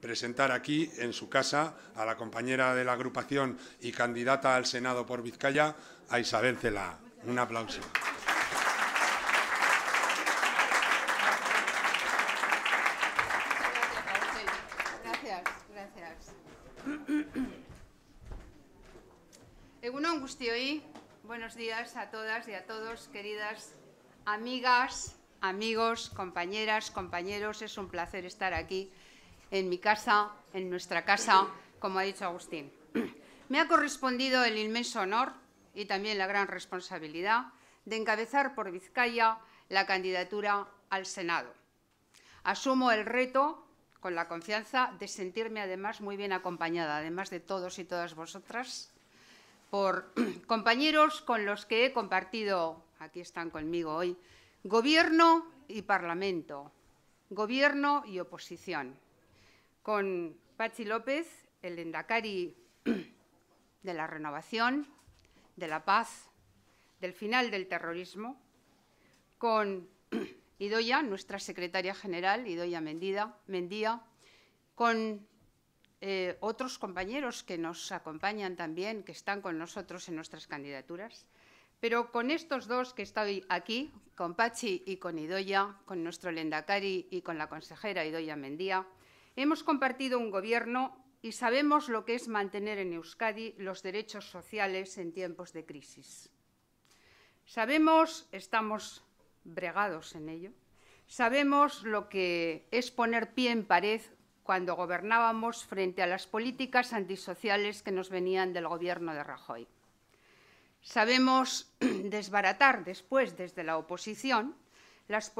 Presentar aquí, en su casa, a la compañera de la agrupación y candidata al Senado por Vizcaya, a Isabel Celaá. Un aplauso. Gracias. Egunon guztioi, buenos días a todas y a todos, queridas amigas, amigos, compañeras, compañeros. Es un placer estar aquí. En mi casa, en nuestra casa, como ha dicho Agustín. Me ha correspondido el inmenso honor y también la gran responsabilidad de encabezar por Vizcaya la candidatura al Senado. Asumo el reto con la confianza de sentirme además muy bien acompañada, además de todos y todas vosotras, por compañeros con los que he compartido, aquí están conmigo hoy, Gobierno y Parlamento, Gobierno y oposición. Con Patxi López, el lendakari de la renovación, de la paz, del final del terrorismo, con Idoia, nuestra secretaria general, Idoia Mendia, con otros compañeros que nos acompañan también, que están con nosotros en nuestras candidaturas, pero con estos dos que estoy aquí, con Patxi y con Idoia, con nuestro lendakari y con la consejera Idoia Mendia, hemos compartido un gobierno y sabemos lo que es mantener en Euskadi los derechos sociales en tiempos de crisis. Sabemos, estamos bregados en ello, sabemos lo que es poner pie en pared cuando gobernábamos frente a las políticas antisociales que nos venían del gobierno de Rajoy. Sabemos desbaratar después desde la oposición las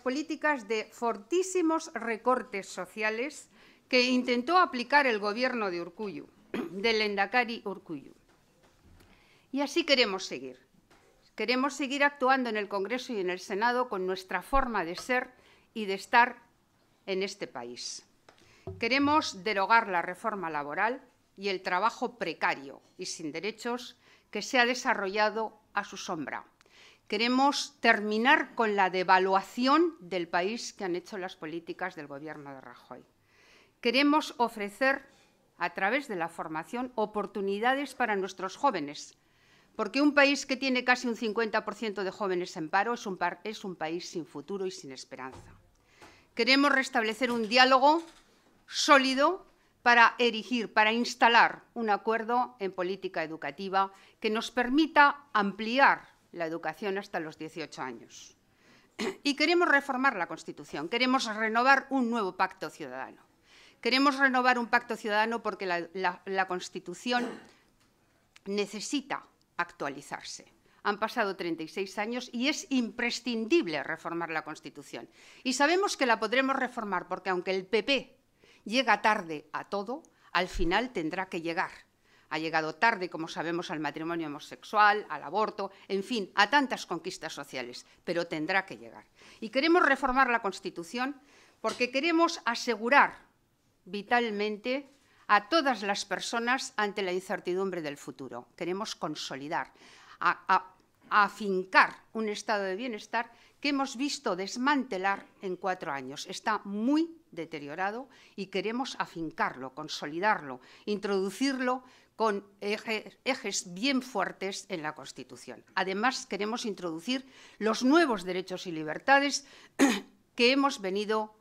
políticas de fortísimos recortes sociales que intentó aplicar el gobierno de Urkullu, del lendakari Urkullu. Y así queremos seguir. Queremos seguir actuando en el Congreso y en el Senado con nuestra forma de ser y de estar en este país. Queremos derogar la reforma laboral y el trabajo precario y sin derechos que se ha desarrollado a su sombra. Queremos terminar con la devaluación del país que han hecho las políticas del Gobierno de Rajoy. Queremos ofrecer, a través de la formación, oportunidades para nuestros jóvenes, porque un país que tiene casi un 50% de jóvenes en paro es un país sin futuro y sin esperanza. Queremos restablecer un diálogo sólido para erigir, para instalar un acuerdo en política educativa que nos permita ampliar la educación hasta los 18 años. Y queremos reformar la Constitución, queremos renovar un nuevo pacto ciudadano. Queremos renovar un pacto ciudadano porque la Constitución necesita actualizarse. Han pasado 36 años y es imprescindible reformar la Constitución. Y sabemos que la podremos reformar porque aunque el PP llega tarde a todo, al final tendrá que llegar. Ha llegado tarde, como sabemos, al matrimonio homosexual, al aborto, en fin, a tantas conquistas sociales, pero tendrá que llegar. Y queremos reformar la Constitución porque queremos asegurar vitalmente a todas las personas ante la incertidumbre del futuro. Queremos consolidar, afincar un estado de bienestar que hemos visto desmantelar en 4 años. Está muy deteriorado y queremos afincarlo, consolidarlo, introducirlo con ejes bien fuertes en la Constitución. Además, queremos introducir los nuevos derechos y libertades que hemos venido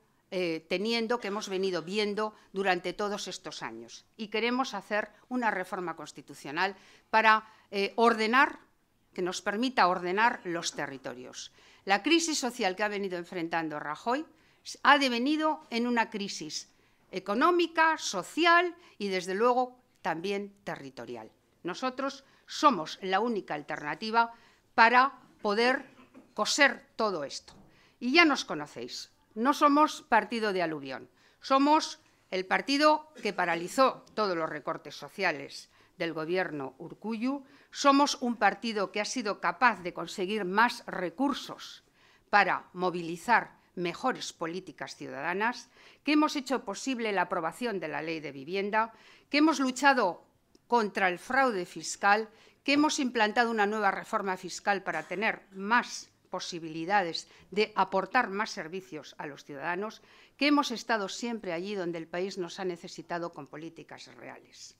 teniendo, que hemos venido viendo durante todos estos años. Y queremos hacer una reforma constitucional para que nos permita ordenar los territorios. La crisis social que ha venido enfrentando Rajoy ha devenido en una crisis económica, social y, desde luego, también territorial. Nosotros somos la única alternativa para poder coser todo esto. Y ya nos conocéis, no somos partido de aluvión, somos el partido que paralizó todos los recortes sociales del gobierno Urkullu, somos un partido que ha sido capaz de conseguir más recursos para movilizar mejores políticas ciudadanas, que hemos hecho posible la aprobación de la Ley de Vivienda, que hemos luchado contra el fraude fiscal, que hemos implantado una nueva reforma fiscal para tener más posibilidades de aportar más servicios a los ciudadanos, que hemos estado siempre allí donde el país nos ha necesitado con políticas reales.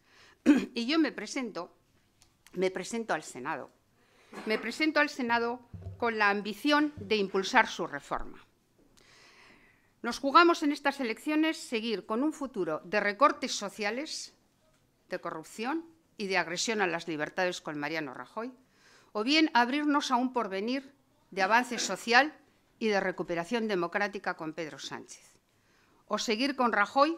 Y yo me presento al Senado. Me presento al Senado con la ambición de impulsar su reforma. Nos jugamos en estas elecciones seguir con un futuro de recortes sociales, de corrupción y de agresión a las libertades con Mariano Rajoy, o bien abrirnos a un porvenir de avance social y de recuperación democrática con Pedro Sánchez, o seguir con Rajoy,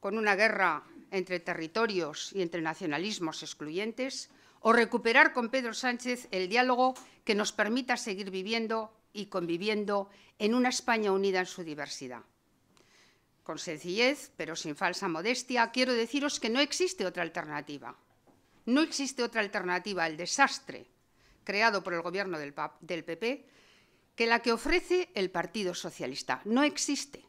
con una guerra entre territorios y entre nacionalismos excluyentes, o recuperar con Pedro Sánchez el diálogo que nos permita seguir viviendo y conviviendo en una España unida en su diversidad. Con sencillez, pero sin falsa modestia, quiero deciros que no existe otra alternativa. No existe otra alternativa al desastre creado por el Gobierno del PP que la que ofrece el Partido Socialista. No existe.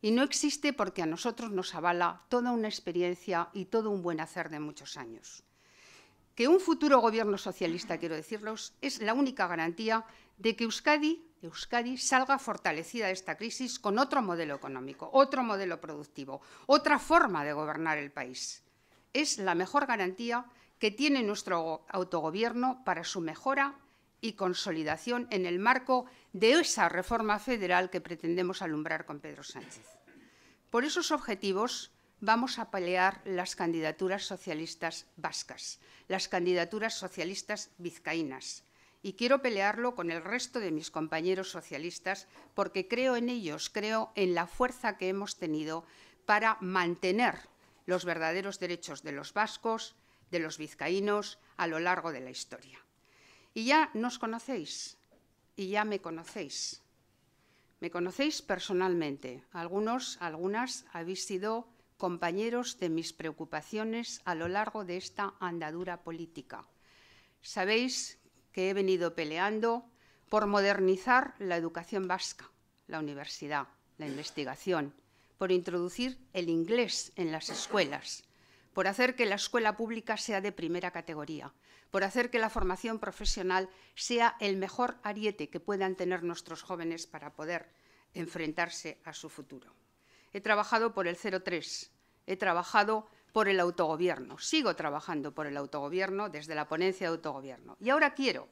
Y no existe porque a nosotros nos avala toda una experiencia y todo un buen hacer de muchos años. Que un futuro Gobierno socialista, quiero decirlos, es la única garantía de que Euskadi salga fortalecida de esta crisis con otro modelo económico, otro modelo productivo, otra forma de gobernar el país. Es la mejor garantía que tiene nuestro autogobierno para su mejora y consolidación en el marco de esa reforma federal que pretendemos alumbrar con Pedro Sánchez. Por esos objetivos vamos a pelear las candidaturas socialistas vascas, las candidaturas socialistas vizcaínas. Y quiero pelearlo con el resto de mis compañeros socialistas porque creo en ellos, creo en la fuerza que hemos tenido para mantener los verdaderos derechos de los vascos, de los vizcaínos, a lo largo de la historia. Y ya nos conocéis, y ya me conocéis. Me conocéis personalmente. Algunos, algunas, habéis sido compañeros de mis preocupaciones a lo largo de esta andadura política. Sabéis que he venido peleando por modernizar la educación vasca, la universidad, la investigación, por introducir el inglés en las escuelas, por hacer que la escuela pública sea de primera categoría, por hacer que la formación profesional sea el mejor ariete que puedan tener nuestros jóvenes para poder enfrentarse a su futuro. He trabajado por el 03, he trabajado por el autogobierno, sigo trabajando por el autogobierno desde la ponencia de autogobierno. Y ahora quiero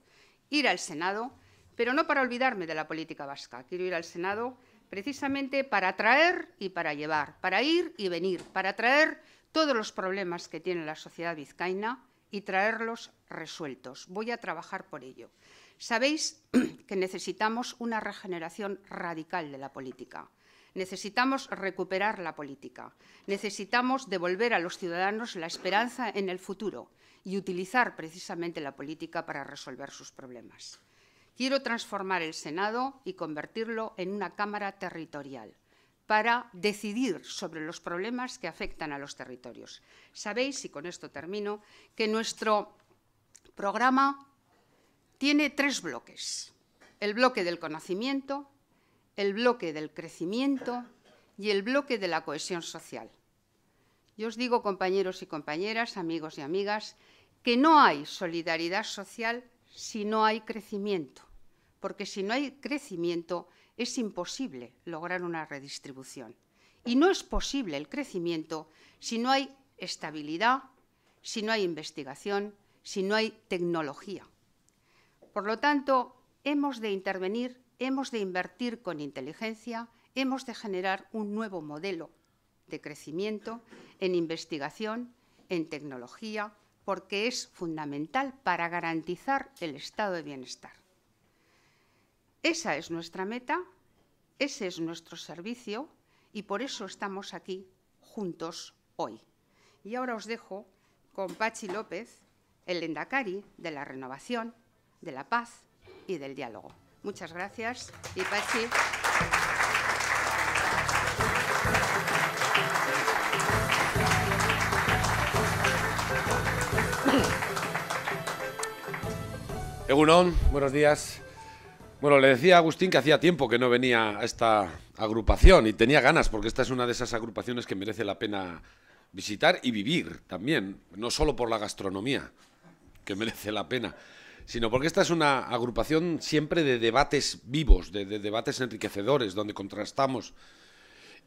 ir al Senado, pero no para olvidarme de la política vasca, quiero ir al Senado precisamente para traer y para llevar, para ir y venir, para traer todos los problemas que tiene la sociedad vizcaína y traerlos resueltos. Voy a trabajar por ello. Sabéis que necesitamos una regeneración radical de la política. Necesitamos recuperar la política, necesitamos devolver a los ciudadanos la esperanza en el futuro y utilizar precisamente la política para resolver sus problemas. Quiero transformar el Senado y convertirlo en una Cámara territorial para decidir sobre los problemas que afectan a los territorios. Sabéis, y con esto termino, que nuestro programa tiene tres bloques. El bloque del conocimiento, el bloque del crecimiento y el bloque de la cohesión social. Yo os digo, compañeros y compañeras, amigos y amigas, que no hay solidaridad social si no hay crecimiento, porque si no hay crecimiento es imposible lograr una redistribución. Y no es posible el crecimiento si no hay estabilidad, si no hay investigación, si no hay tecnología. Por lo tanto, hemos de intervenir, hemos de invertir con inteligencia, hemos de generar un nuevo modelo de crecimiento en investigación, en tecnología, porque es fundamental para garantizar el estado de bienestar. Esa es nuestra meta, ese es nuestro servicio y por eso estamos aquí juntos hoy. Y ahora os dejo con Patxi López, el Lehendakari de la renovación, de la paz y del diálogo. Muchas gracias. Y Patxi. Egunon, buenos días. Bueno, le decía a Agustín que hacía tiempo que no venía a esta agrupación y tenía ganas porque esta es una de esas agrupaciones que merece la pena visitar y vivir también, no solo por la gastronomía, que merece la pena, sino porque esta es una agrupación siempre de debates vivos, de debates enriquecedores, donde contrastamos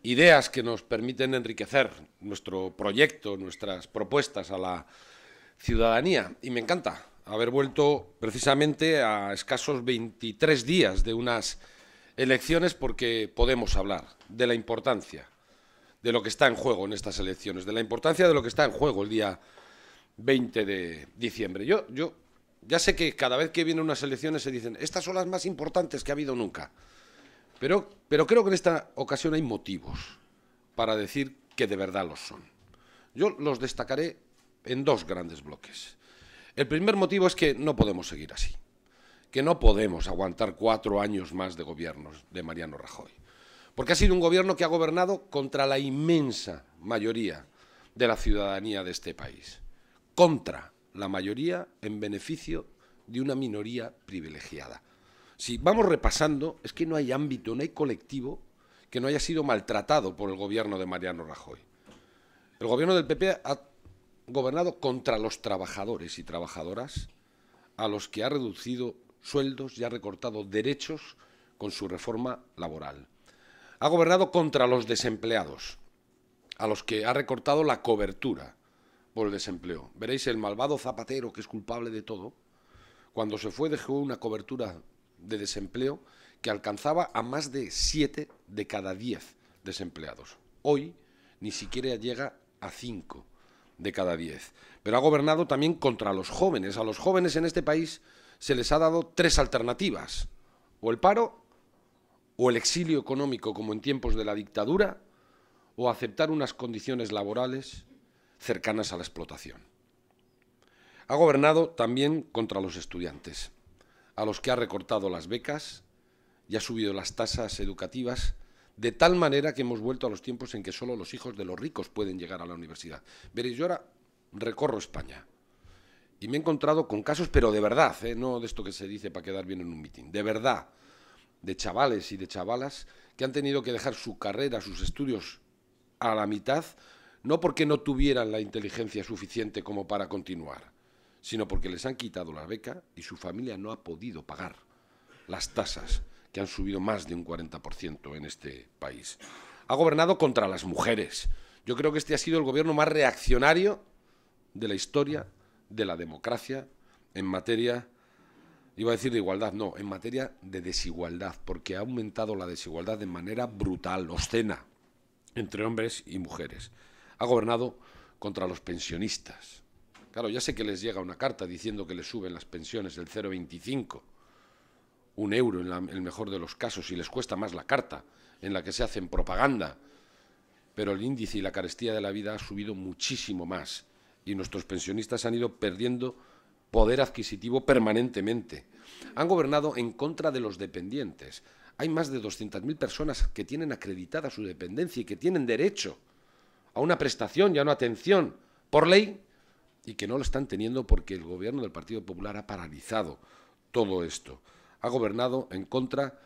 ideas que nos permiten enriquecer nuestro proyecto, nuestras propuestas a la ciudadanía. Y me encanta haber vuelto precisamente a escasos 23 días de unas elecciones, porque podemos hablar de la importancia de lo que está en juego en estas elecciones, de la importancia de lo que está en juego el día 20 de diciembre. Yo ya sé que cada vez que vienen unas elecciones se dicen estas son las más importantes que ha habido nunca, pero creo que en esta ocasión hay motivos para decir que de verdad los son. Yo los destacaré en dos grandes bloques. El primer motivo es que no podemos seguir así, que no podemos aguantar 4 años más de gobiernos de Mariano Rajoy, porque ha sido un gobierno que ha gobernado contra la inmensa mayoría de la ciudadanía de este país, contra la mayoría en beneficio de una minoría privilegiada. Si vamos repasando, es que no hay ámbito, no hay colectivo que no haya sido maltratado por el gobierno de Mariano Rajoy. El gobierno del PP ha gobernado contra los trabajadores y trabajadoras, a los que ha reducido sueldos y ha recortado derechos con su reforma laboral. Ha gobernado contra los desempleados, a los que ha recortado la cobertura por el desempleo. Veréis, el malvado Zapatero, que es culpable de todo, cuando se fue dejó una cobertura de desempleo que alcanzaba a más de 7 de cada 10 desempleados. Hoy ni siquiera llega a 5 de cada 10. Pero ha gobernado también contra los jóvenes. A los jóvenes en este país se les ha dado 3 alternativas, o el paro, o el exilio económico como en tiempos de la dictadura, o aceptar unas condiciones laborales cercanas a la explotación. Ha gobernado también contra los estudiantes, a los que ha recortado las becas y ha subido las tasas educativas de tal manera que hemos vuelto a los tiempos en que solo los hijos de los ricos pueden llegar a la universidad. Veréis, yo ahora recorro España y me he encontrado con casos, pero de verdad, no de esto que se dice para quedar bien en un mitin, de verdad, de chavales y de chavalas que han tenido que dejar su carrera, sus estudios a la mitad, no porque no tuvieran la inteligencia suficiente como para continuar, sino porque les han quitado la beca y su familia no ha podido pagar las tasas, que han subido más de un 40% en este país. Ha gobernado contra las mujeres. Yo creo que este ha sido el gobierno más reaccionario de la historia de la democracia en materia, iba a decir de igualdad, no, en materia de desigualdad, porque ha aumentado la desigualdad de manera brutal, obscena, entre hombres y mujeres. Ha gobernado contra los pensionistas. Claro, ya sé que les llega una carta diciendo que les suben las pensiones del 0,25, 1 euro en el mejor de los casos, y les cuesta más la carta en la que se hacen propaganda, pero el índice y la carestía de la vida ha subido muchísimo más y nuestros pensionistas han ido perdiendo poder adquisitivo permanentemente. Han gobernado en contra de los dependientes. Hay más de 200.000 personas que tienen acreditada su dependencia y que tienen derecho a una prestación y a una atención por ley y que no lo están teniendo porque el gobierno del Partido Popular ha paralizado todo esto. Ha gobernado en contra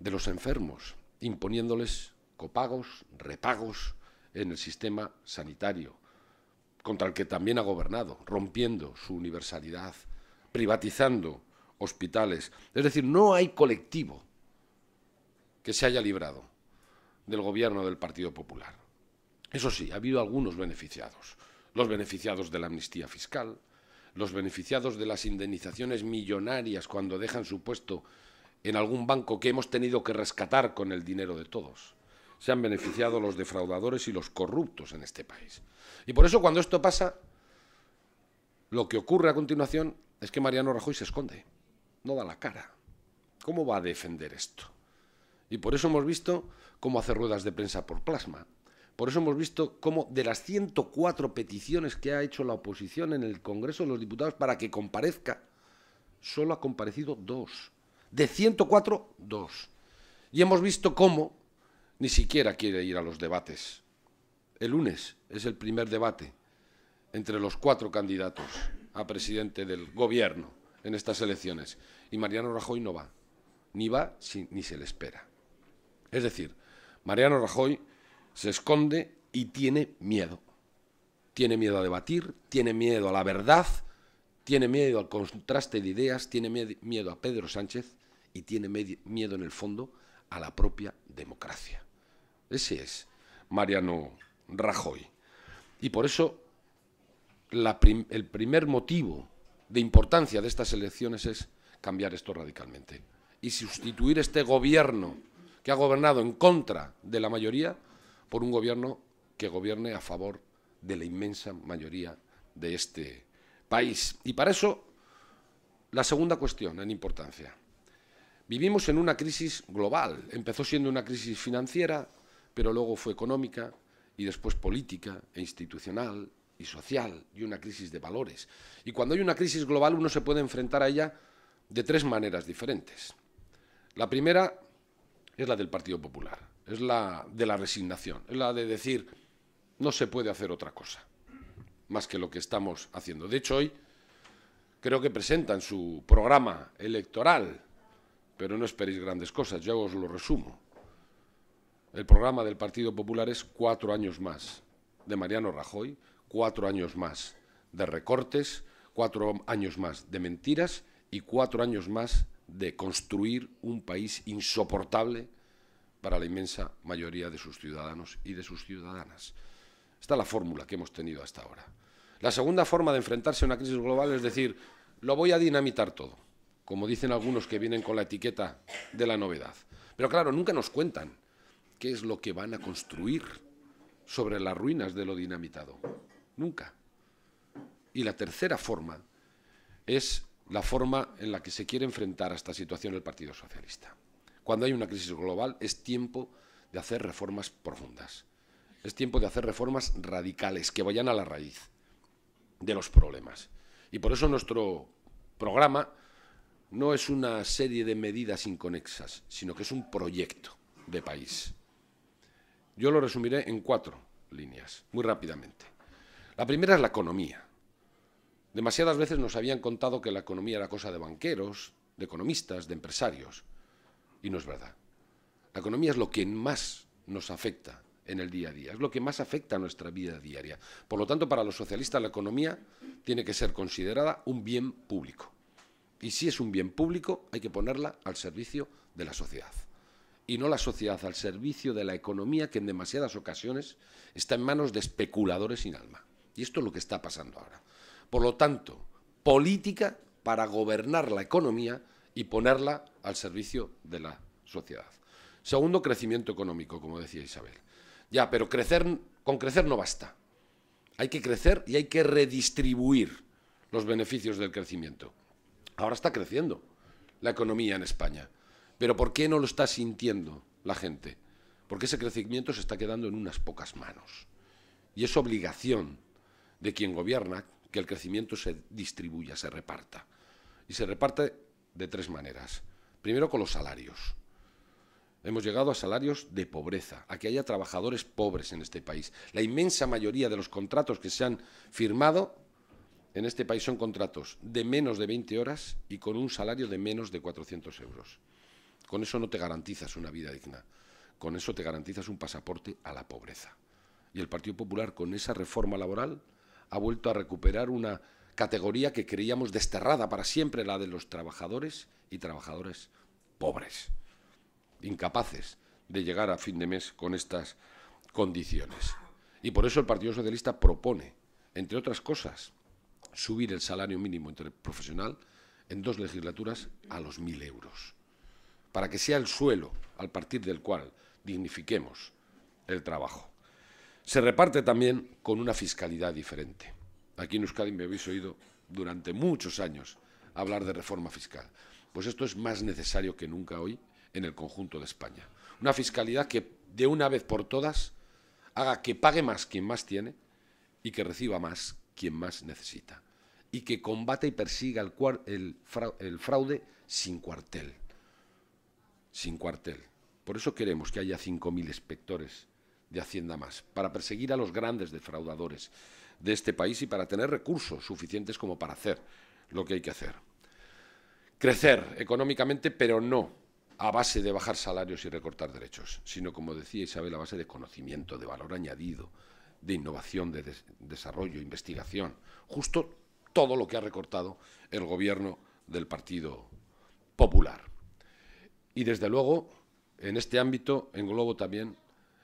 de los enfermos, imponiéndoles copagos, repagos en el sistema sanitario, contra el que también ha gobernado, rompiendo su universalidad, privatizando hospitales. Es decir, no hay colectivo que se haya librado del gobierno del Partido Popular. Eso sí, ha habido algunos beneficiados, los beneficiados de la amnistía fiscal, los beneficiados de las indemnizaciones millonarias cuando dejan su puesto en algún banco que hemos tenido que rescatar con el dinero de todos. Se han beneficiado los defraudadores y los corruptos en este país. Y por eso, cuando esto pasa, lo que ocurre a continuación es que Mariano Rajoy se esconde, no da la cara. ¿Cómo va a defender esto? Y por eso hemos visto cómo hace ruedas de prensa por plasma. Por eso hemos visto cómo de las 104 peticiones que ha hecho la oposición en el Congreso de los Diputados para que comparezca, solo ha comparecido 2. De 104, 2. Y hemos visto cómo ni siquiera quiere ir a los debates. El lunes es el primer debate entre los 4 candidatos a presidente del Gobierno en estas elecciones. Y Mariano Rajoy no va. Ni va ni se le espera. Es decir, Mariano Rajoy se esconde y tiene miedo. Tiene miedo a debatir, tiene miedo a la verdad, Tiene miedo al contraste de ideas, tiene miedo a Pedro Sánchez y tiene miedo, en el fondo, a la propia democracia. Ese es Mariano Rajoy. Y por eso el primer motivo de importancia de estas elecciones es cambiar esto radicalmente y sustituir este gobierno que ha gobernado en contra de la mayoría por un gobierno que gobierne a favor de la inmensa mayoría de este país. Y para eso, la segunda cuestión en importancia. Vivimos en una crisis global. Empezó siendo una crisis financiera, pero luego fue económica y después política e institucional y social, y una crisis de valores. Y cuando hay una crisis global uno se puede enfrentar a ella de tres maneras diferentes. La primera es la del Partido Popular, es la de la resignación, es la de decir no se puede hacer otra cosa más que lo que estamos haciendo. De hecho, hoy creo que presentan su programa electoral, pero no esperéis grandes cosas, yo os lo resumo. El programa del Partido Popular es 4 años más de Mariano Rajoy, 4 años más de recortes, 4 años más de mentiras y 4 años más de construir un país insoportable para la inmensa mayoría de sus ciudadanos y de sus ciudadanas. Esta es la fórmula que hemos tenido hasta ahora. La segunda forma de enfrentarse a una crisis global es decir, lo voy a dinamitar todo, como dicen algunos que vienen con la etiqueta de la novedad. Pero claro, nunca nos cuentan qué es lo que van a construir sobre las ruinas de lo dinamitado. Nunca. Y la tercera forma es la forma en la que se quiere enfrentar a esta situación el Partido Socialista. Cuando hay una crisis global es tiempo de hacer reformas profundas. Es tiempo de hacer reformas radicales que vayan a la raíz de los problemas. Y por eso nuestro programa no es una serie de medidas inconexas, sino que es un proyecto de país. Yo lo resumiré en 4 líneas, muy rápidamente. La primera es la economía. Demasiadas veces nos habían contado que la economía era cosa de banqueros, de economistas, de empresarios, y no es verdad. La economía es lo que más nos afecta en el día a día, es lo que más afecta a nuestra vida diaria. Por lo tanto, para los socialistas la economía tiene que ser considerada un bien público. Y si es un bien público, hay que ponerla al servicio de la sociedad. Y no la sociedad al servicio de la economía, que en demasiadas ocasiones está en manos de especuladores sin alma. Y esto es lo que está pasando ahora. Por lo tanto, política para gobernar la economía y ponerla al servicio de la sociedad. Segundo, crecimiento económico, como decía Isabel. Ya, pero con crecer no basta. Hay que crecer y hay que redistribuir los beneficios del crecimiento. Ahora está creciendo la economía en España. Pero ¿por qué no lo está sintiendo la gente? Porque ese crecimiento se está quedando en unas pocas manos. Y es obligación de quien gobierna que el crecimiento se distribuya, se reparta. Y se reparte de 3 maneras. Primero, con los salarios. Hemos llegado a salarios de pobreza, a que haya trabajadores pobres en este país. La inmensa mayoría de los contratos que se han firmado en este país son contratos de menos de 20 horas y con un salario de menos de 400 euros. Con eso no te garantizas una vida digna, con eso te garantizas un pasaporte a la pobreza. Y el Partido Popular, con esa reforma laboral, ha vuelto a recuperar una categoría que creíamos desterrada para siempre, la de los trabajadores y trabajadoras pobres, incapaces de llegar a fin de mes con estas condiciones. Y por eso el Partido Socialista propone, entre otras cosas, subir el salario mínimo interprofesional en 2 legislaturas a los 1.000 euros. Para que sea el suelo al partir del cual dignifiquemos el trabajo. Se reparte también con una fiscalidad diferente. Aquí en Euskadi me habéis oído durante muchos años hablar de reforma fiscal. Pues esto es más necesario que nunca hoy en el conjunto de España. Una fiscalidad que de una vez por todas haga que pague más quien más tiene y que reciba más quien más necesita. Y que combata y persiga el fraude sin cuartel. Sin cuartel. Por eso queremos que haya 5.000 inspectores de Hacienda más, para perseguir a los grandes defraudadores de este país y para tener recursos suficientes como para hacer lo que hay que hacer. Crecer económicamente, pero no a base de bajar salarios y recortar derechos, sino, como decía Isabel, a base de conocimiento, de valor añadido, de innovación, de desarrollo, investigación. Justo todo lo que ha recortado el gobierno del Partido Popular. Y desde luego, en este ámbito englobo también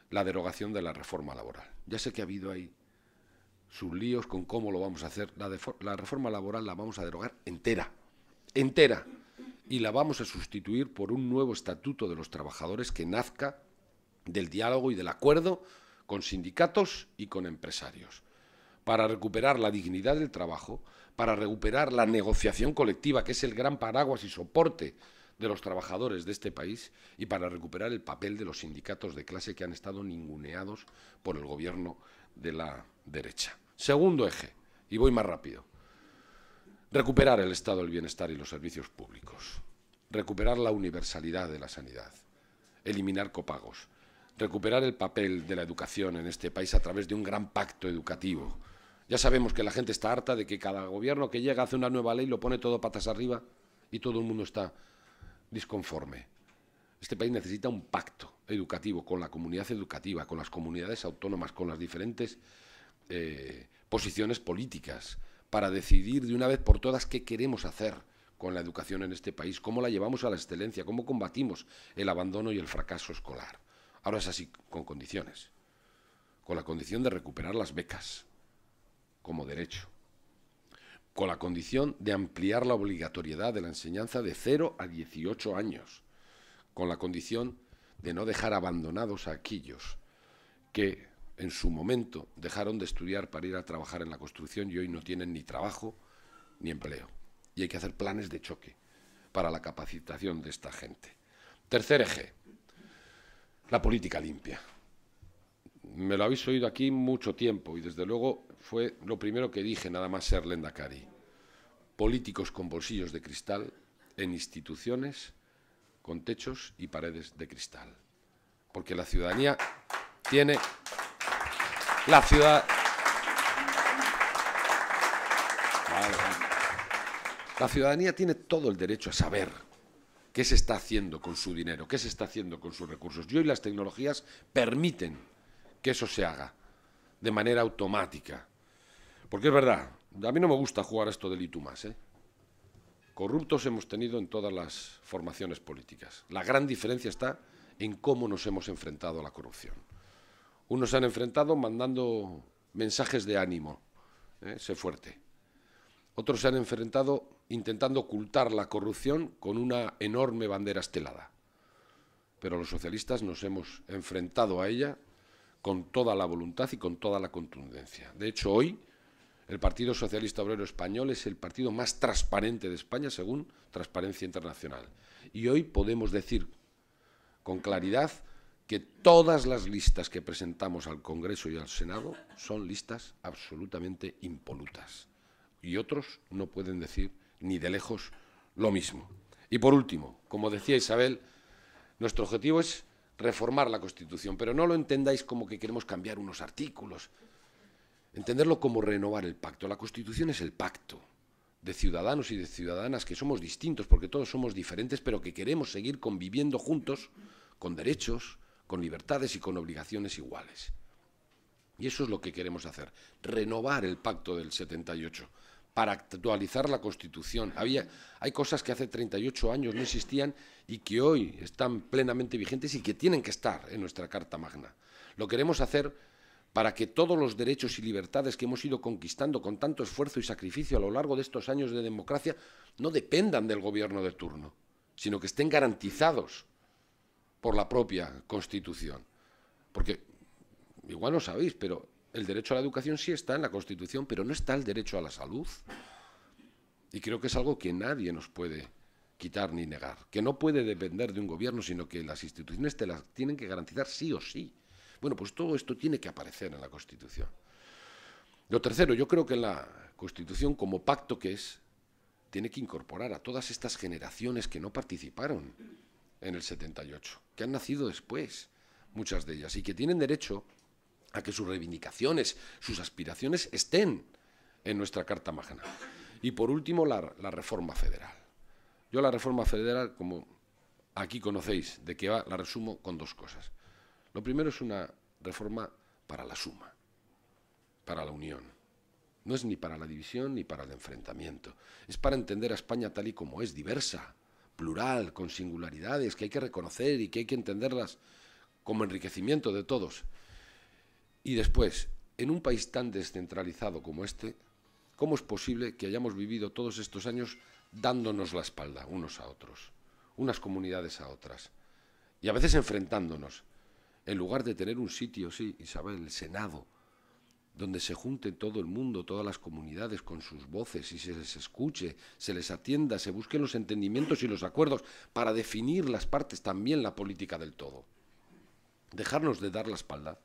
la derogación de la reforma laboral. Ya sé que ha habido ahí sus líos con cómo lo vamos a hacer. La reforma laboral la vamos a derogar entera, entera, y la vamos a sustituir por un nuevo estatuto de los trabajadores que nazca del diálogo y del acuerdo con sindicatos y con empresarios, para recuperar la dignidad del trabajo, para recuperar la negociación colectiva, que es el gran paraguas y soporte de los trabajadores de este país, y para recuperar el papel de los sindicatos de clase que han estado ninguneados por el gobierno de la derecha. Segundo eje, y voy más rápido, recuperar el estado del bienestar y los servicios públicos, recuperar la universalidad de la sanidad, eliminar copagos, recuperar el papel de la educación en este país a través de un gran pacto educativo. Ya sabemos que la gente está harta de que cada gobierno que llega hace una nueva ley, lo pone todo patas arriba y todo el mundo está disconforme. Este país necesita un pacto educativo con la comunidad educativa, con las comunidades autónomas, con las diferentes posiciones políticas, para decidir de una vez por todas qué queremos hacer con la educación en este país, cómo la llevamos a la excelencia, cómo combatimos el abandono y el fracaso escolar. Ahora es así, con condiciones, con la condición de recuperar las becas como derecho, con la condición de ampliar la obligatoriedad de la enseñanza de 0 a 18 años, con la condición de no dejar abandonados a aquellos que en su momento dejaron de estudiar para ir a trabajar en la construcción y hoy no tienen ni trabajo ni empleo. Y hay que hacer planes de choque para la capacitación de esta gente. Tercer eje. La política limpia. Me lo habéis oído aquí mucho tiempo y desde luego fue lo primero que dije nada más ser Lendakari. Políticos con bolsillos de cristal en instituciones con techos y paredes de cristal. Porque la ciudadanía tiene... La ciudadanía tiene todo el derecho a saber qué se está haciendo con su dinero, qué se está haciendo con sus recursos. Y hoy las tecnologías permiten que eso se haga de manera automática. Porque es verdad, a mí no me gusta jugar esto del y tú más, ¿eh? Corruptos hemos tenido en todas las formaciones políticas. La gran diferencia está en cómo nos hemos enfrentado a la corrupción. Unos se han enfrentado mandando mensajes de ánimo, sé fuerte. Otros se han enfrentado intentando ocultar la corrupción con una enorme bandera estelada. Pero los socialistas nos hemos enfrentado a ella con toda la voluntad y con toda la contundencia. De hecho, hoy el Partido Socialista Obrero Español es el partido más transparente de España, según Transparencia Internacional. Y hoy podemos decir con claridad que todas las listas que presentamos al Congreso y al Senado son listas absolutamente impolutas. Y otros no pueden decir ni de lejos lo mismo. Y por último, como decía Isabel, nuestro objetivo es reformar la Constitución, pero no lo entendáis como que queremos cambiar unos artículos, entenderlo como renovar el pacto. La Constitución es el pacto de ciudadanos y de ciudadanas que somos distintos, porque todos somos diferentes, pero que queremos seguir conviviendo juntos con derechos, con libertades y con obligaciones iguales. Y eso es lo que queremos hacer, renovar el pacto del 78. Para actualizar la Constitución. Hay cosas que hace 38 años no existían y que hoy están plenamente vigentes y que tienen que estar en nuestra Carta Magna. Lo queremos hacer para que todos los derechos y libertades que hemos ido conquistando con tanto esfuerzo y sacrificio a lo largo de estos años de democracia no dependan del gobierno de turno, sino que estén garantizados por la propia Constitución. Porque, igual no sabéis, pero el derecho a la educación sí está en la Constitución, pero no está el derecho a la salud. Y creo que es algo que nadie nos puede quitar ni negar, que no puede depender de un gobierno, sino que las instituciones te las tienen que garantizar sí o sí. Bueno, pues todo esto tiene que aparecer en la Constitución. Lo tercero, yo creo que en la Constitución, como pacto que es, tiene que incorporar a todas estas generaciones que no participaron en el 78, que han nacido después, muchas de ellas, y que tienen derecho a que sus reivindicaciones, sus aspiraciones estén en nuestra Carta Magna. Y por último, la reforma federal. Yo la reforma federal, como aquí conocéis, de qué va, la resumo con dos cosas. Lo primero es una reforma para la suma, para la unión, No es ni para la división ni para el enfrentamiento. Es para entender a España tal y como es, diversa, plural, con singularidades que hay que reconocer y que hay que entenderlas como enriquecimiento de todos. Y después, en un país tan descentralizado como este, ¿cómo es posible que hayamos vivido todos estos años dándonos la espalda unos a otros, unas comunidades a otras, y a veces enfrentándonos, en lugar de tener un sitio, sí, Isabel, el Senado, donde se junte todo el mundo, todas las comunidades con sus voces y se les escuche, se les atienda, se busquen los entendimientos y los acuerdos para definir las partes, también la política del todo? Dejarnos de dar la espalda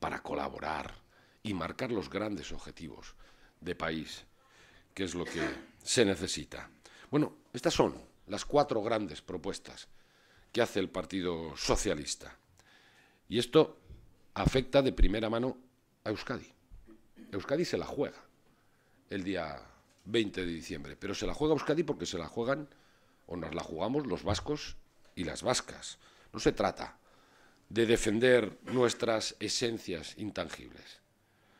para colaborar y marcar los grandes objetivos de país, que es lo que se necesita. Bueno, estas son las 4 grandes propuestas que hace el Partido Socialista. Y esto afecta de primera mano a Euskadi. Euskadi se la juega el día 20 de diciembre, pero se la juega Euskadi porque se la juegan o nos la jugamos los vascos y las vascas. No se trata de defender nuestras esencias intangibles.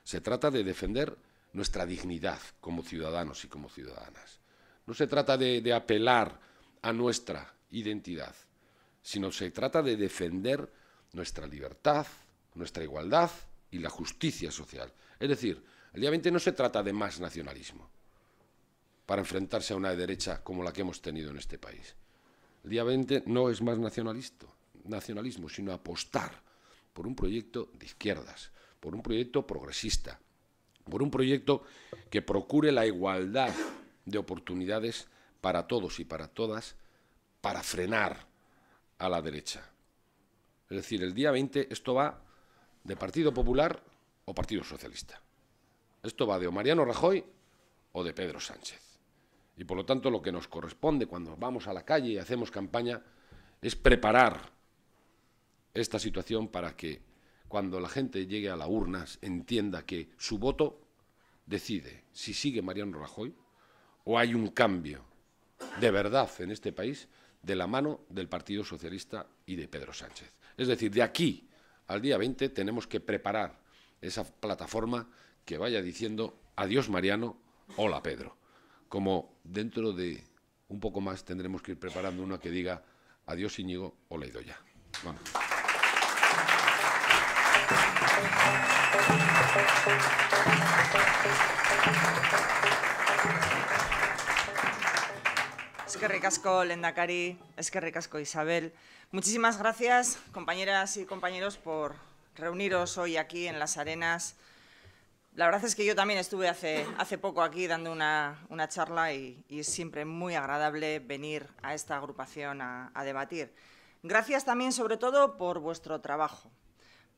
Se trata de defender nuestra dignidad como ciudadanos y como ciudadanas. No se trata de apelar a nuestra identidad, sino se trata de defender nuestra libertad, nuestra igualdad y la justicia social. Es decir, el día 20 no se trata de más nacionalismo para enfrentarse a una derecha como la que hemos tenido en este país. El día 20 no es más nacionalismo, sino apostar por un proyecto de izquierdas, por un proyecto progresista, por un proyecto que procure la igualdad de oportunidades para todos y para todas, para frenar a la derecha. Es decir, el día 20 esto va de Partido Popular o Partido Socialista. Esto va de o Mariano Rajoy o de Pedro Sánchez. Y por lo tanto lo que nos corresponde cuando vamos a la calle y hacemos campaña es preparar esta situación para que cuando la gente llegue a las urnas entienda que su voto decide si sigue Mariano Rajoy o hay un cambio de verdad en este país de la mano del Partido Socialista y de Pedro Sánchez. Es decir, de aquí al día 20 tenemos que preparar esa plataforma que vaya diciendo adiós Mariano, hola Pedro. Como dentro de un poco más tendremos que ir preparando una que diga adiós Íñigo, hola Idoia. Vamos. Eskerrik asko, Lehendakari, eskerrik asko, Isabel. Muchísimas gracias, compañeras y compañeros, por reuniros hoy aquí en Las Arenas. La verdad es que yo también estuve hace poco aquí dando una charla y es siempre muy agradable venir a esta agrupación a debatir. Gracias también, sobre todo, por vuestro trabajo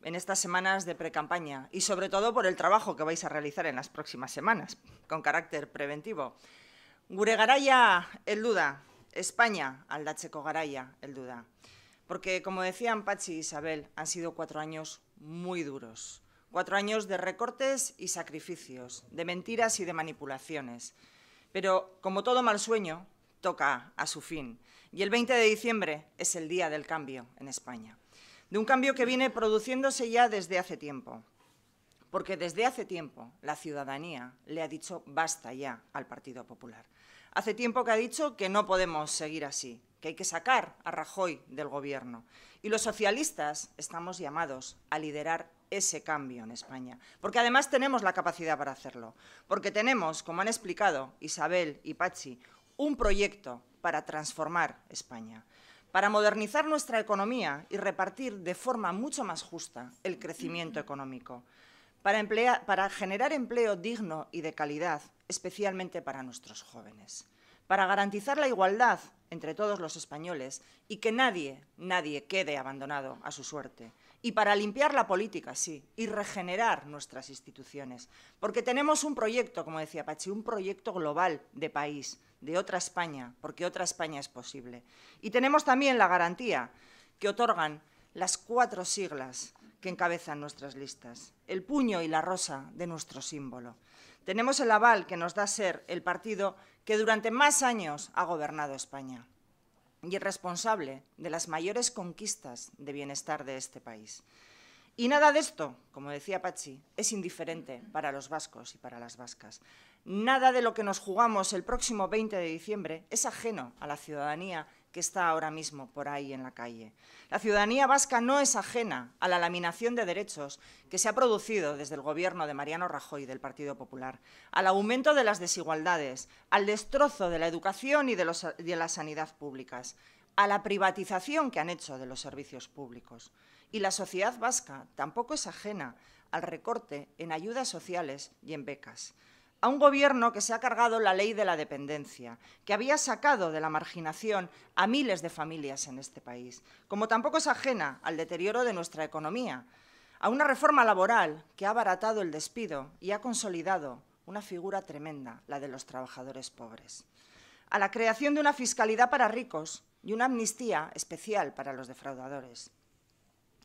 en estas semanas de precampaña y sobre todo por el trabajo que vais a realizar en las próximas semanas, con carácter preventivo. Gure garaia heldu da, España aldatzeko garaia heldu da. Porque, como decían Patxi y Isabel, han sido 4 años muy duros. 4 años de recortes y sacrificios, de mentiras y de manipulaciones. Pero, como todo mal sueño, toca a su fin. Y el 20 de diciembre es el día del cambio en España. De un cambio que viene produciéndose ya desde hace tiempo, porque desde hace tiempo la ciudadanía le ha dicho basta ya al Partido Popular. Hace tiempo que ha dicho que no podemos seguir así, que hay que sacar a Rajoy del Gobierno. Y los socialistas estamos llamados a liderar ese cambio en España, porque además tenemos la capacidad para hacerlo, porque tenemos, como han explicado Isabel y Patxi, un proyecto para transformar España, para modernizar nuestra economía y repartir de forma mucho más justa el crecimiento económico, para generar empleo digno y de calidad, especialmente para nuestros jóvenes, para garantizar la igualdad entre todos los españoles y que nadie quede abandonado a su suerte, y para limpiar la política, sí, y regenerar nuestras instituciones, porque tenemos un proyecto, como decía Patxi, un proyecto global de país, de otra España, porque otra España es posible. Y tenemos también la garantía que otorgan las 4 siglas que encabezan nuestras listas, el puño y la rosa de nuestro símbolo. Tenemos el aval que nos da ser el partido que durante más años ha gobernado España y es responsable de las mayores conquistas de bienestar de este país. Y nada de esto, como decía Patxi, es indiferente para los vascos y para las vascas. Nada de lo que nos jugamos el próximo 20 de diciembre es ajeno a la ciudadanía que está ahora mismo por ahí en la calle. La ciudadanía vasca no es ajena a la laminación de derechos que se ha producido desde el Gobierno de Mariano Rajoy y del Partido Popular, al aumento de las desigualdades, al destrozo de la educación y de la sanidad públicas, a la privatización que han hecho de los servicios públicos. Y la sociedad vasca tampoco es ajena al recorte en ayudas sociales y en becas. A un Gobierno que se ha cargado la ley de la dependencia, que había sacado de la marginación a miles de familias en este país, como tampoco es ajena al deterioro de nuestra economía, a una reforma laboral que ha abaratado el despido y ha consolidado una figura tremenda, la de los trabajadores pobres, a la creación de una fiscalidad para ricos y una amnistía especial para los defraudadores.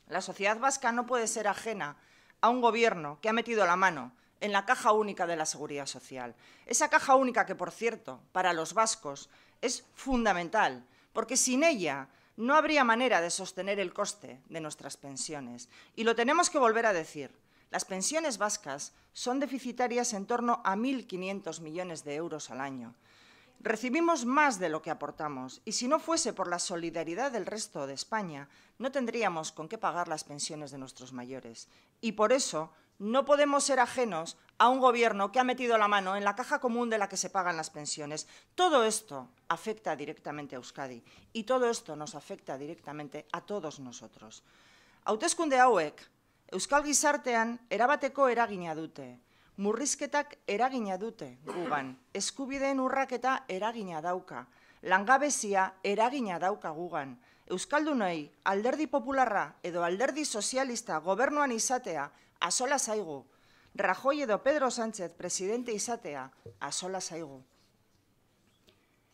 La sociedad vasca no puede ser ajena a un Gobierno que ha metido la mano en la caja única de la Seguridad Social. Esa caja única que, por cierto, para los vascos es fundamental, porque sin ella no habría manera de sostener el coste de nuestras pensiones. Y lo tenemos que volver a decir. Las pensiones vascas son deficitarias en torno a 1.500 millones de euros al año. Recibimos más de lo que aportamos y si no fuese por la solidaridad del resto de España, no tendríamos con qué pagar las pensiones de nuestros mayores. Y por eso no podemos ser ajenos a un Gobierno que ha metido la mano en la caja común de la que se pagan las pensiones. Todo esto afecta directamente a Euskadi y todo esto nos afecta directamente a todos nosotros. Hauteskunde hauek, euskal gizartean erabateko eragina dute. Murrizketak eragina dute gugan, eskubideen urraketa eragina dauka, langabezia eragina dauka gugan. Euskaldunei Alderdi Popularra edo Alderdi Sozialista gobernuan izatea azola zaigu. Rajoy edo Pedro Sánchez presidente izatea azola zaigu.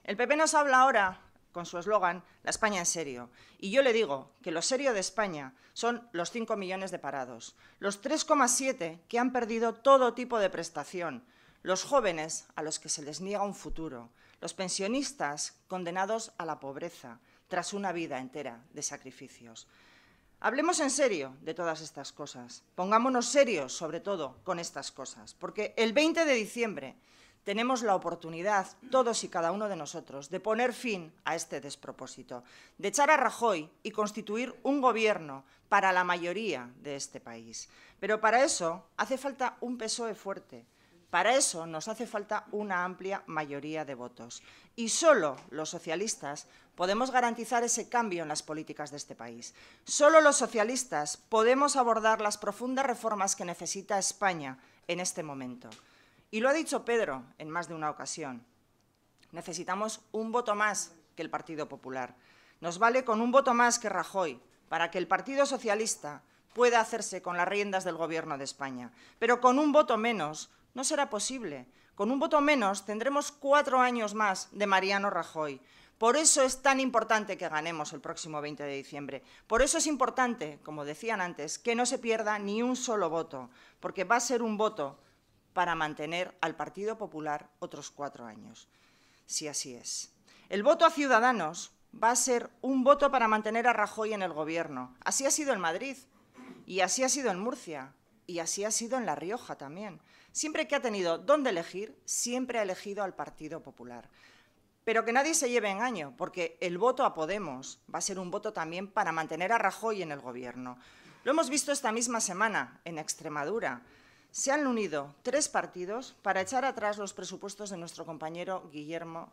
El PP nos habla ahora con su eslogan La España en serio. Y yo le digo que lo serio de España son los 5 millones de parados, los 3,7 que han perdido todo tipo de prestación, los jóvenes a los que se les niega un futuro, los pensionistas condenados a la pobreza tras una vida entera de sacrificios. Hablemos en serio de todas estas cosas, pongámonos serios sobre todo con estas cosas, porque el 20 de diciembre tenemos la oportunidad, todos y cada uno de nosotros, de poner fin a este despropósito, de echar a Rajoy y constituir un Gobierno para la mayoría de este país. Pero para eso hace falta un PSOE fuerte, para eso nos hace falta una amplia mayoría de votos. Y solo los socialistas podemos garantizar ese cambio en las políticas de este país. Solo los socialistas podemos abordar las profundas reformas que necesita España en este momento. Y lo ha dicho Pedro en más de una ocasión. Necesitamos un voto más que el Partido Popular. Nos vale con un voto más que Rajoy para que el Partido Socialista pueda hacerse con las riendas del Gobierno de España. Pero con un voto menos no será posible. Con un voto menos tendremos 4 años más de Mariano Rajoy. Por eso es tan importante que ganemos el próximo 20 de diciembre. Por eso es importante, como decían antes, que no se pierda ni un solo voto, porque va a ser un voto para mantener al Partido Popular otros 4 años, si así es. El voto a Ciudadanos va a ser un voto para mantener a Rajoy en el Gobierno. Así ha sido en Madrid, y así ha sido en Murcia, y así ha sido en La Rioja también. Siempre que ha tenido dónde elegir, siempre ha elegido al Partido Popular. Pero que nadie se lleve engaño, porque el voto a Podemos va a ser un voto también para mantener a Rajoy en el Gobierno. Lo hemos visto esta misma semana en Extremadura. Se han unido 3 partidos para echar atrás los presupuestos de nuestro compañero Guillermo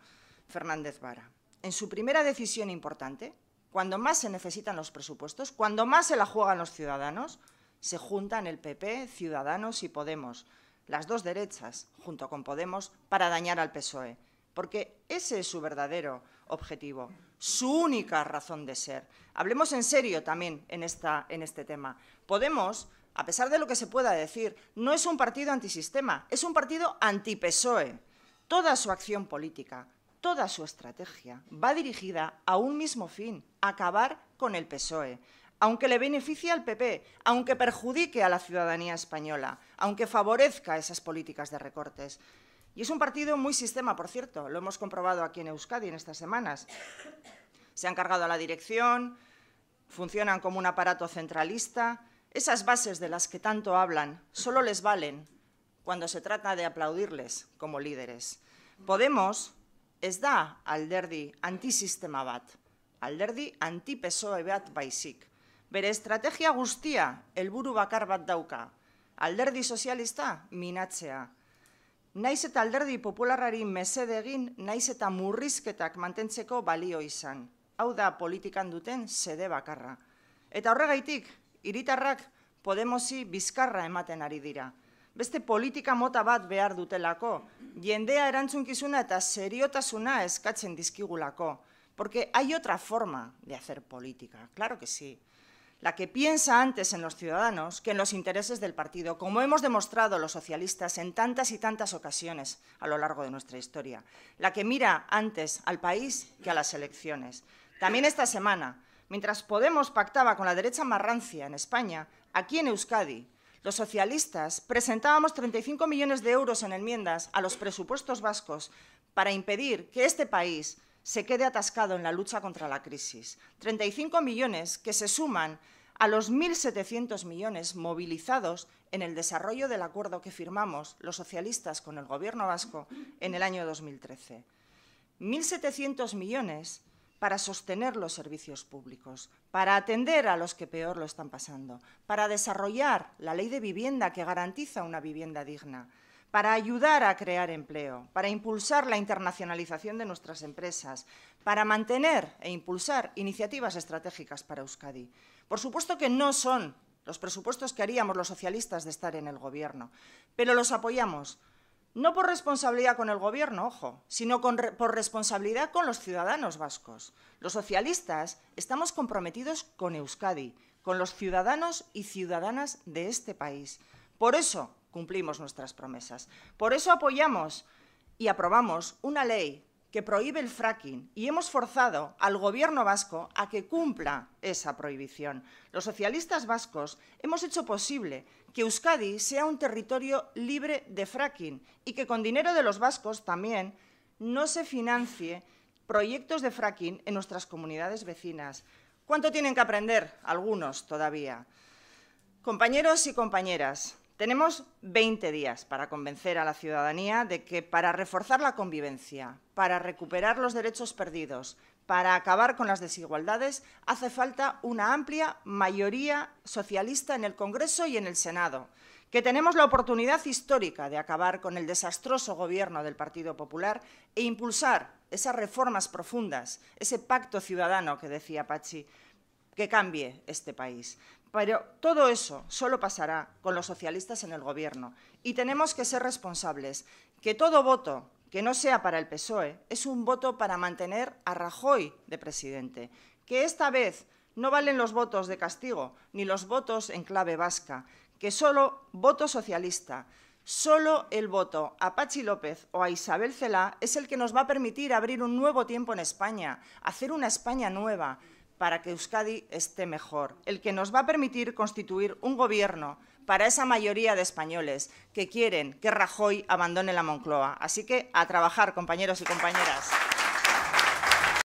Fernández Vara. En su primera decisión importante, cuando más se necesitan los presupuestos, cuando más se la juegan los ciudadanos, se juntan el PP, Ciudadanos y Podemos, las dos derechas, junto con Podemos, para dañar al PSOE. Porque ese es su verdadero objetivo, su única razón de ser. Hablemos en serio también en este tema. Podemos, a pesar de lo que se pueda decir, no es un partido antisistema, es un partido anti-PSOE. Toda su acción política, toda su estrategia va dirigida a un mismo fin, acabar con el PSOE. Aunque le beneficie al PP, aunque perjudique a la ciudadanía española, aunque favorezca esas políticas de recortes. Y es un partido muy sistema, por cierto, lo hemos comprobado aquí en Euskadi en estas semanas. Se han cargado a la dirección, funcionan como un aparato centralista. Esas bases de las que tanto hablan solo les valen cuando se trata de aplaudirles como líderes. Podemos ez da alderdi antisistema bat, alderdi anti-PSOE bat baizik. Bere estrategia guztia helburu bakar bat dauka, alderdi sozialista minatzea. Naiz eta alderdi popularrari mesedegin, naiz eta murrizketak mantentzeko balio izan. Hau da politikan duten sede bakarra. Eta horregaitik, hiritarrak Podemosi bizkarra ematen ari dira. Beste politika mota bat behar dutelako, jendea erantzunkizuna eta seriotasuna eskatzen dizkigulako. Porque hay otra forma de hacer política, claro que sí. La que piensa antes en los ciudadanos que en los intereses del partido, como hemos demostrado los socialistas en tantas y tantas ocasiones a lo largo de nuestra historia. La que mira antes al país que a las elecciones. También esta semana, mientras Podemos pactaba con la derecha marrancia en España, aquí en Euskadi, los socialistas presentábamos 35 millones de euros en enmiendas a los presupuestos vascos para impedir que este país se quede atascado en la lucha contra la crisis. 35 millones que se suman a los 1.700 millones movilizados en el desarrollo del acuerdo que firmamos los socialistas con el Gobierno vasco en el año 2013. 1.700 millones para sostener los servicios públicos, para atender a los que peor lo están pasando, para desarrollar la ley de vivienda que garantiza una vivienda digna, para ayudar a crear empleo, para impulsar la internacionalización de nuestras empresas, para mantener e impulsar iniciativas estratégicas para Euskadi. Por supuesto que no son los presupuestos que haríamos los socialistas de estar en el Gobierno, pero los apoyamos, no por responsabilidad con el Gobierno, ojo, sino por responsabilidad con los ciudadanos vascos. Los socialistas estamos comprometidos con Euskadi, con los ciudadanos y ciudadanas de este país. Por eso cumplimos nuestras promesas. Por eso apoyamos y aprobamos una ley que prohíbe el fracking y hemos forzado al Gobierno vasco a que cumpla esa prohibición. Los socialistas vascos hemos hecho posible que Euskadi sea un territorio libre de fracking y que con dinero de los vascos también no se financie proyectos de fracking en nuestras comunidades vecinas. ¿Cuánto tienen que aprender algunos todavía? Compañeros y compañeras, tenemos 20 días para convencer a la ciudadanía de que para reforzar la convivencia, para recuperar los derechos perdidos, para acabar con las desigualdades, hace falta una amplia mayoría socialista en el Congreso y en el Senado, que tenemos la oportunidad histórica de acabar con el desastroso gobierno del Partido Popular e impulsar esas reformas profundas, ese pacto ciudadano que decía Patxi, que cambie este país. Pero todo eso solo pasará con los socialistas en el Gobierno y tenemos que ser responsables que todo voto que no sea para el PSOE es un voto para mantener a Rajoy de presidente, que esta vez no valen los votos de castigo ni los votos en clave vasca, que solo voto socialista, solo el voto a Patxi López o a Isabel Celaá es el que nos va a permitir abrir un nuevo tiempo en España, hacer una España nueva, para que Euskadi esté mejor, el que nos va a permitir constituir un gobierno para esa mayoría de españoles que quieren que Rajoy abandone la Moncloa. Así que a trabajar, compañeros y compañeras.